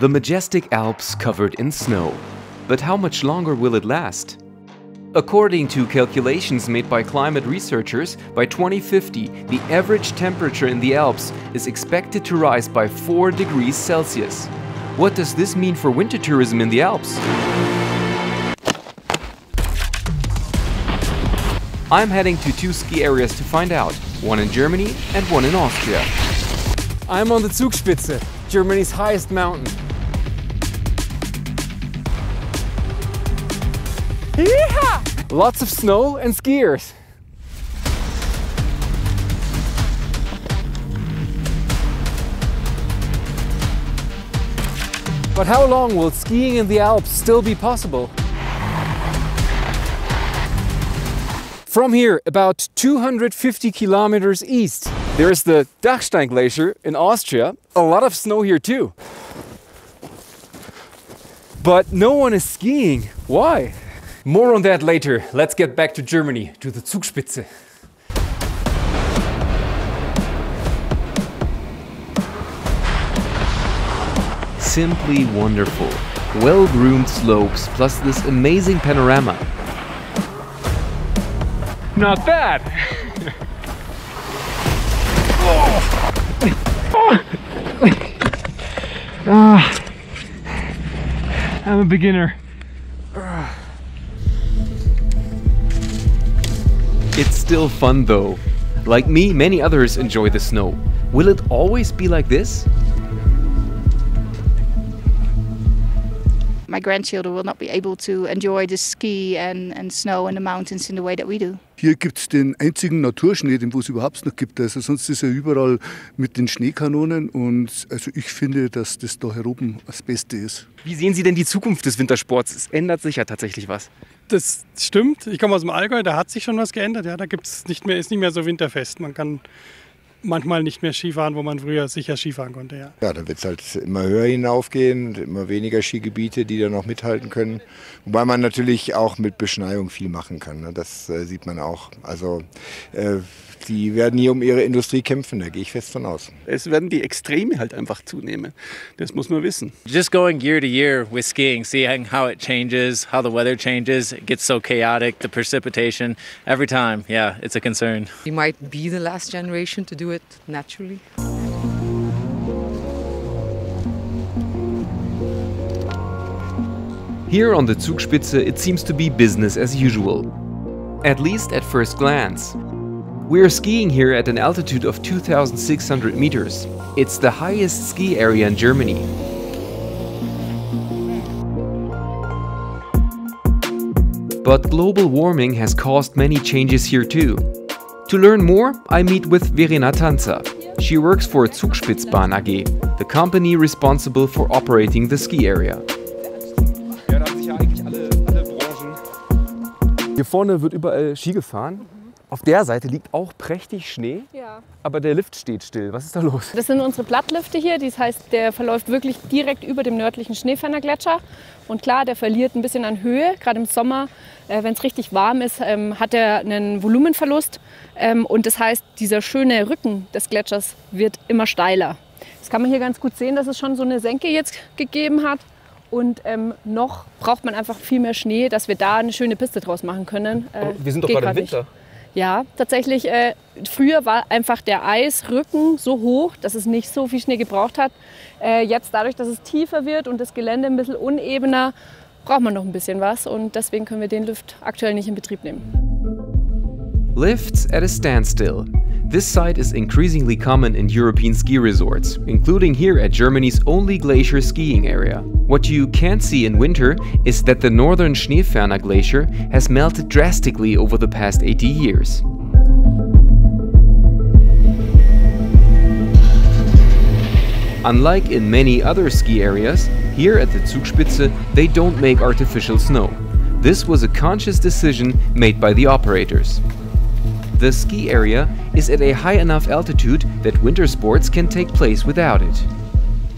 The majestic Alps covered in snow. But how much longer will it last? According to calculations made by climate researchers, by 2050, the average temperature in the Alps is expected to rise by 4 degrees Celsius. What does this mean for winter tourism in the Alps? I'm heading to two ski areas to find out, one in Germany and one in Austria. I'm on the Zugspitze, Germany's highest mountain. Yeehaw! Lots of snow and skiers. But how long will skiing in the Alps still be possible? From here, about 250 kilometers east, there is the Dachstein Glacier in Austria. A lot of snow here too. But no one is skiing. Why? More on that later. Let's get back to Germany, to the Zugspitze. Simply wonderful. Well-groomed slopes plus this amazing panorama. Not bad! I'm a beginner. It's still fun though. Like me, many others enjoy the snow. Will it always be like this? My grandchildren will not be able to enjoy the ski and snow and the mountains in the way that we do. Hier gibt es den einzigen Naturschnee, den es überhaupt noch gibt. Also sonst ist ja überall mit den Schneekanonen und also ich finde, dass das da heroben das Beste ist. Wie sehen Sie denn die Zukunft des Wintersports? Es ändert sich ja tatsächlich was. Das stimmt. Ich komme aus dem Allgäu, da hat sich schon was geändert. Ja, da gibt's nicht mehr, ist nicht mehr so winterfest. Man kann manchmal nicht mehr Skifahren, wo man früher sicher Skifahren konnte. Ja, da wird es halt immer höher hinaufgehen, immer weniger Skigebiete, die da noch mithalten können. Wobei man natürlich auch mit Beschneiung viel machen kann, ne? Das sieht man auch. Also die werden hier um ihre Industrie kämpfen, da gehe ich fest von aus. Es werden die Extreme halt einfach zunehmen, das muss man wissen. Just going year to year with skiing, seeing how it changes, how the weather changes, it gets so chaotic, the precipitation, every time, yeah, it's a concern. We might be the last generation to do it naturally. Here on the Zugspitze, it seems to be business as usual. At least at first glance. We are skiing here at an altitude of 2,600 meters. It's the highest ski area in Germany. But global warming has caused many changes here too. To learn more, I meet with Verena Tanzer. She works for Zugspitzbahn AG, the company responsible for operating the ski area. Hier vorne wird überall Ski gefahren. Auf der Seite liegt auch prächtig Schnee, ja, aber der Lift steht still. Was ist da los? Das sind unsere Plattlifte hier. Das heißt, der verläuft wirklich direkt über dem nördlichen Schneeferner Gletscher. Und klar, der verliert ein bisschen an Höhe. Gerade im Sommer, wenn es richtig warm ist, hat er einen Volumenverlust. Und das heißt, dieser schöne Rücken des Gletschers wird immer steiler. Das kann man hier ganz gut sehen, dass es schon so eine Senke jetzt gegeben hat. Und noch braucht man einfach viel mehr Schnee, dass wir da eine schöne Piste draus machen können. Aber wir sind doch gerade im Winter. Nicht. Ja, tatsächlich, früher war einfach der Eisrücken so hoch, dass es nicht so viel Schnee gebraucht hat. Jetzt dadurch, dass es tiefer wird und das Gelände ein bisschen unebener, braucht man noch ein bisschen was und deswegen können wir den Lift aktuell nicht in Betrieb nehmen. Lifts at a standstill. This sight is increasingly common in European ski resorts, including here at Germany's only glacier skiing area. What you can't see in winter is that the northern Schneeferner glacier has melted drastically over the past 80 years. Unlike in many other ski areas, here at the Zugspitze they don't make artificial snow. This was a conscious decision made by the operators. The ski area is at a high enough altitude that winter sports can take place without it.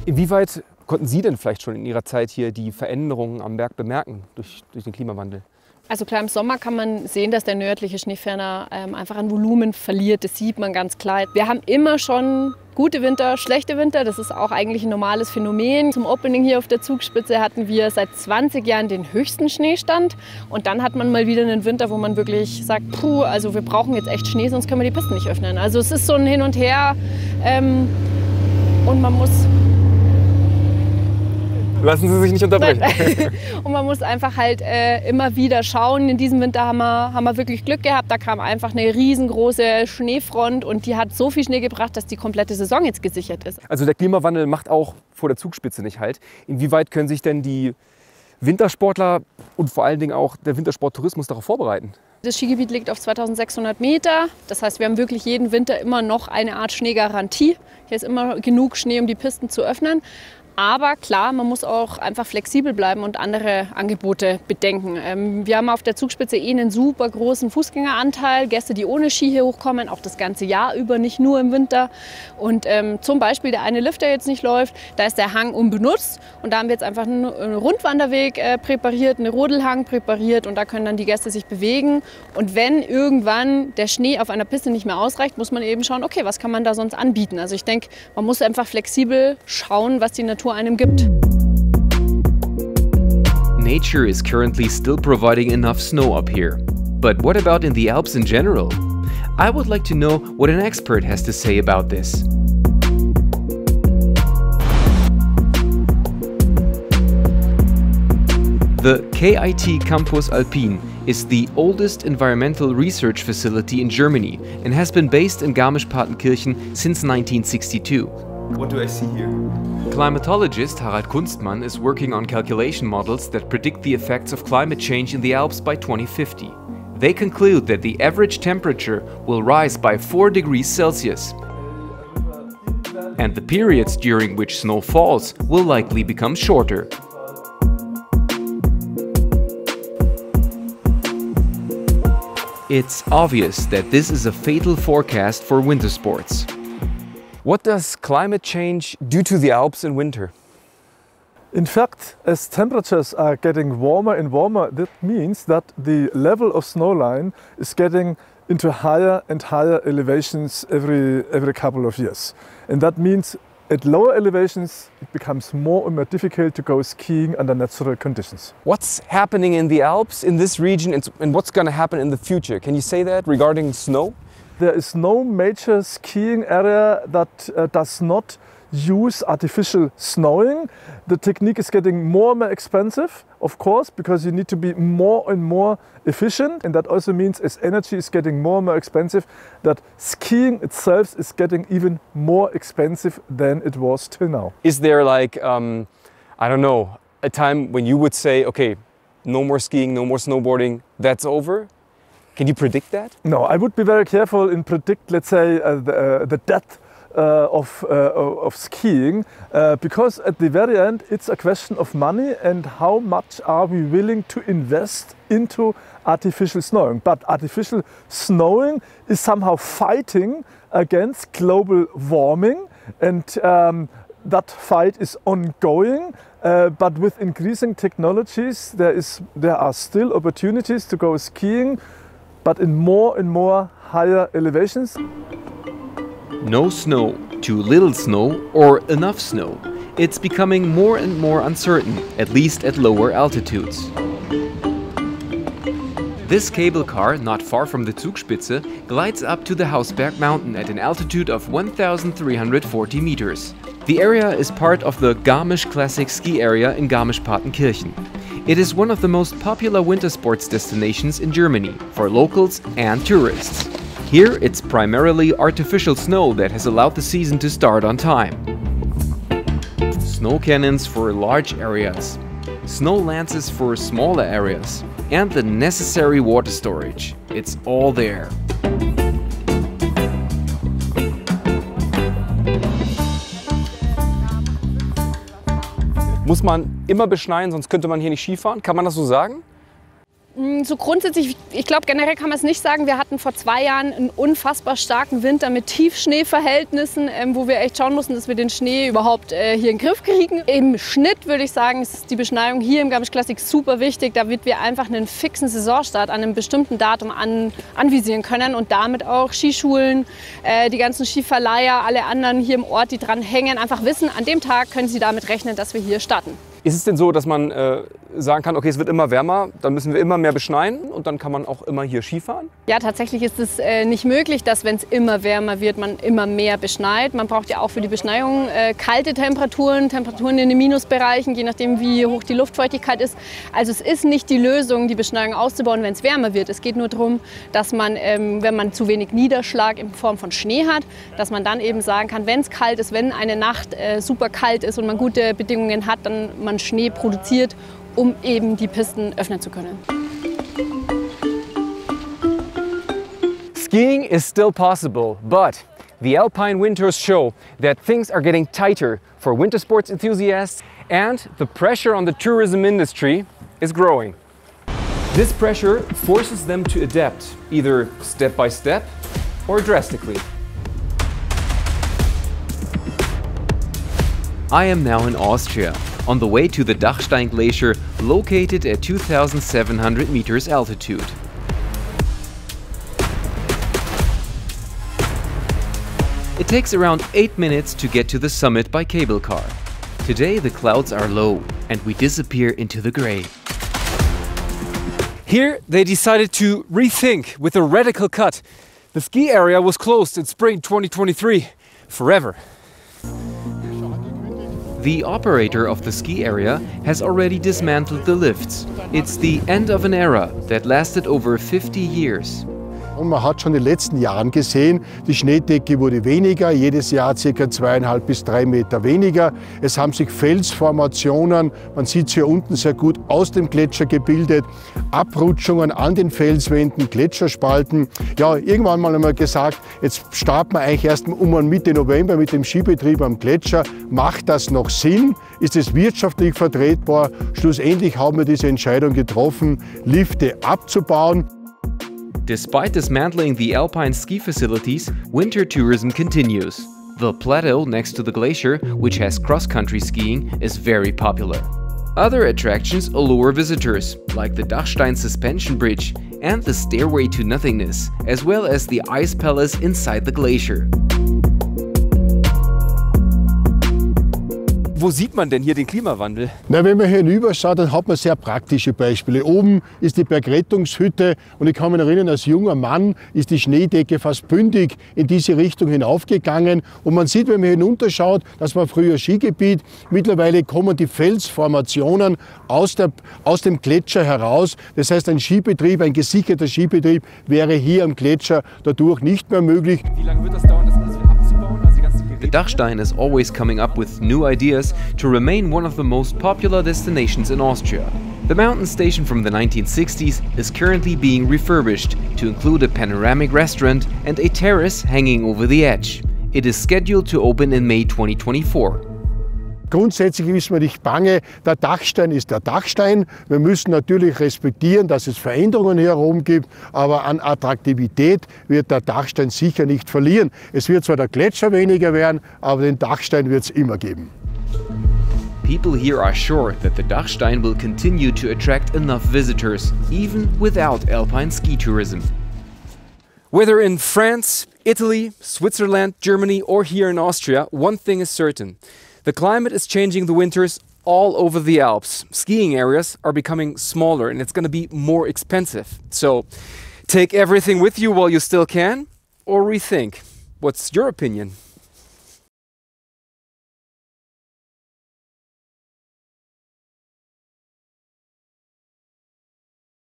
Inwieweit konnten Sie denn vielleicht schon in Ihrer Zeit hier die Veränderungen am Berg bemerken durch den Klimawandel? Also klar, im Sommer kann man sehen, dass der nördliche Schneeferner einfach an Volumen verliert. Das sieht man ganz klar. Wir haben immer schon gute Winter, schlechte Winter. Das ist auch eigentlich ein normales Phänomen. Zum Opening hier auf der Zugspitze hatten wir seit 20 Jahren den höchsten Schneestand. Und dann hat man mal wieder einen Winter, wo man wirklich sagt, puh, also wir brauchen jetzt echt Schnee, sonst können wir die Pisten nicht öffnen. Also es ist so ein Hin und Her und man muss... Lassen Sie sich nicht unterbrechen. Und man muss einfach halt immer wieder schauen. In diesem Winter haben wir wirklich Glück gehabt. Da kam einfach eine riesengroße Schneefront und die hat so viel Schnee gebracht, dass die komplette Saison jetzt gesichert ist. Also der Klimawandel macht auch vor der Zugspitze nicht halt. Inwieweit können sich denn die Wintersportler und vor allen Dingen auch der Wintersporttourismus darauf vorbereiten? Das Skigebiet liegt auf 2600 Meter. Das heißt, wir haben wirklich jeden Winter immer noch eine Art Schneegarantie. Hier ist immer genug Schnee, um die Pisten zu öffnen. Aber klar, man muss auch einfach flexibel bleiben und andere Angebote bedenken. Wir haben auf der Zugspitze einen super großen Fußgängeranteil. Gäste, die ohne Ski hier hochkommen, auch das ganze Jahr über, nicht nur im Winter. Und zum Beispiel der eine Lift, der jetzt nicht läuft, da ist der Hang unbenutzt. Und da haben wir jetzt einfach einen Rundwanderweg präpariert, einen Rodelhang präpariert. Und da können dann die Gäste sich bewegen. Und wenn irgendwann der Schnee auf einer Piste nicht mehr ausreicht, muss man eben schauen, okay, was kann man da sonst anbieten. Also ich denke, man muss einfach flexibel schauen, was die Natur einem gibt. Nature is currently still providing enough snow up here. But what about in the Alps in general? I would like to know what an expert has to say about this. The KIT Campus Alpin is the oldest environmental research facility in Germany and has been based in Garmisch-Partenkirchen since 1962. What do I see here? Climatologist Harald Kunstmann is working on calculation models that predict the effects of climate change in the Alps by 2050. They conclude that the average temperature will rise by 4 degrees Celsius. And the periods during which snow falls will likely become shorter. It's obvious that this is a fatal forecast for winter sports. What does climate change do to the Alps in winter? In fact, as temperatures are getting warmer and warmer, that means that the level of snow line is getting into higher and higher elevations every couple of years. And that means at lower elevations, it becomes more and more difficult to go skiing under natural conditions. What's happening in the Alps in this region and what's going to happen in the future? Can you say that regarding snow? There is no major skiing area that does not use artificial snowing. The technique is getting more and more expensive, of course, because you need to be more and more efficient. And that also means as energy is getting more and more expensive, that skiing itself is getting even more expensive than it was till now. Is there like, I don't know, a time when you would say, okay, no more skiing, no more snowboarding, that's over? Can you predict that? No, I would be very careful in predict, let's say, the depth of skiing, because at the very end it's a question of money and how much are we willing to invest into artificial snowing. But artificial snowing is somehow fighting against global warming, and that fight is ongoing. But with increasing technologies, there are still opportunities to go skiing, but in more and more higher elevations. No snow, too little snow, or enough snow. It's becoming more and more uncertain, at least at lower altitudes. This cable car, not far from the Zugspitze, glides up to the Hausberg mountain at an altitude of 1,340 meters. The area is part of the Garmisch Classic ski area in Garmisch-Partenkirchen. It is one of the most popular winter sports destinations in Germany, for locals and tourists. Here it's primarily artificial snow that has allowed the season to start on time. Snow cannons for large areas, snow lances for smaller areas, and the necessary water storage. It's all there. Muss man immer beschneien, sonst könnte man hier nicht Skifahren? Kann man das so sagen? So grundsätzlich, ich glaube generell kann man es nicht sagen, wir hatten vor 2 Jahren einen unfassbar starken Winter mit Tiefschneeverhältnissen, wo wir echt schauen mussten, dass wir den Schnee überhaupt hier in den Griff kriegen. Im Schnitt würde ich sagen, ist die Beschneiung hier im Garmisch Classic super wichtig, damit wir einfach einen fixen Saisonstart an einem bestimmten Datum anvisieren können und damit auch Skischulen, die ganzen Skiverleiher, alle anderen hier im Ort, die dran hängen, einfach wissen, an dem Tag können sie damit rechnen, dass wir hier starten. Ist es denn so, dass man sagen kann, okay, es wird immer wärmer, dann müssen wir immer mehr beschneien und dann kann man auch immer hier Skifahren? Ja, tatsächlich ist es nicht möglich, dass, wenn es immer wärmer wird, man immer mehr beschneit. Man braucht ja auch für die Beschneiung kalte Temperaturen, Temperaturen in den Minusbereichen, je nachdem, wie hoch die Luftfeuchtigkeit ist. Also es ist nicht die Lösung, die Beschneiung auszubauen, wenn es wärmer wird. Es geht nur darum, dass man, wenn man zu wenig Niederschlag in Form von Schnee hat, dass man dann eben sagen kann, wenn es kalt ist, wenn eine Nacht super kalt ist und man gute Bedingungen hat, dann man Schnee produziert, um eben die Pisten öffnen zu können. Skiing is still possible, but the Alpine winters show that things are getting tighter for winter sports enthusiasts and the pressure on the tourism industry is growing. This pressure forces them to adapt, either step by step or drastically. I am now in Austria, on the way to the Dachstein Glacier, located at 2,700 meters altitude. It takes around 8 minutes to get to the summit by cable car. Today the clouds are low and we disappear into the gray. Here they decided to rethink with a radical cut. The ski area was closed in spring 2023 forever. The operator of the ski area has already dismantled the lifts. It's the end of an era that lasted over 50 years. Und man hat schon in den letzten Jahren gesehen, die Schneedecke wurde weniger, jedes Jahr ca. 2,5 bis 3 Meter weniger. Es haben sich Felsformationen, man sieht es hier unten sehr gut, aus dem Gletscher gebildet, Abrutschungen an den Felswänden, Gletscherspalten. Ja, irgendwann mal haben wir gesagt, jetzt starten wir eigentlich erst um Mitte November mit dem Skibetrieb am Gletscher. Macht das noch Sinn? Ist es wirtschaftlich vertretbar? Schlussendlich haben wir diese Entscheidung getroffen, Lifte abzubauen. Despite dismantling the Alpine ski facilities, winter tourism continues. The plateau next to the glacier, which has cross-country skiing, is very popular. Other attractions allure visitors, like the Dachstein Suspension Bridge and the Stairway to Nothingness, as well as the Ice Palace inside the glacier. Wo sieht man denn hier den Klimawandel? Na, wenn man hier hinüberschaut, dann hat man sehr praktische Beispiele. Oben ist die Bergrettungshütte und ich kann mich erinnern, als junger Mann ist die Schneedecke fast bündig in diese Richtung hinaufgegangen. Und man sieht, wenn man hinunterschaut, das war früher Skigebiet. Mittlerweile kommen die Felsformationen aus dem Gletscher heraus. Das heißt, ein Skibetrieb, ein gesicherter Skibetrieb wäre hier am Gletscher dadurch nicht mehr möglich. Wie lange wird das dauern, das alles wieder abzubauen? The Dachstein is always coming up with new ideas to remain one of the most popular destinations in Austria. The mountain station from the 1960s is currently being refurbished to include a panoramic restaurant and a terrace hanging over the edge. It is scheduled to open in May 2024. Grundsätzlich ist man nicht bange, der Dachstein ist der Dachstein. Wir müssen natürlich respektieren, dass es Veränderungen herum gibt, aber an Attraktivität wird der Dachstein sicher nicht verlieren. Es wird zwar der Gletscher weniger werden, aber den Dachstein wird es immer geben. People here are sure that the Dachstein will continue to attract enough visitors, even without alpine ski tourism. Whether in France, Italy, Switzerland, Germany or here in Austria, one thing is certain. The climate is changing the winters all over the Alps. Skiing areas are becoming smaller and it's going to be more expensive. So take everything with you while you still can, or rethink. What's your opinion?